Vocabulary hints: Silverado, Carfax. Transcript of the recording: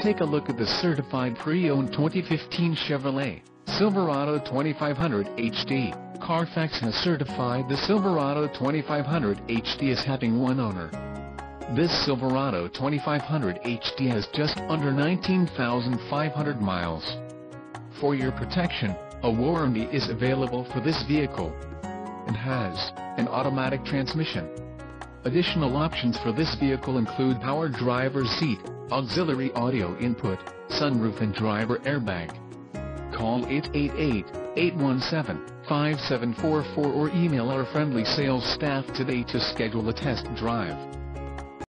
Take a look at this certified pre-owned 2015 Chevrolet Silverado 2500 HD. Carfax has certified the Silverado 2500 HD as having one owner. This Silverado 2500 HD has just under 19,500 miles. For your protection, a warranty is available for this vehicle. It has an automatic transmission. Additional options for this vehicle include power driver's seat, auxiliary audio input, sunroof and driver airbag. Call 888-817-5744 or email our friendly sales staff today to schedule a test drive.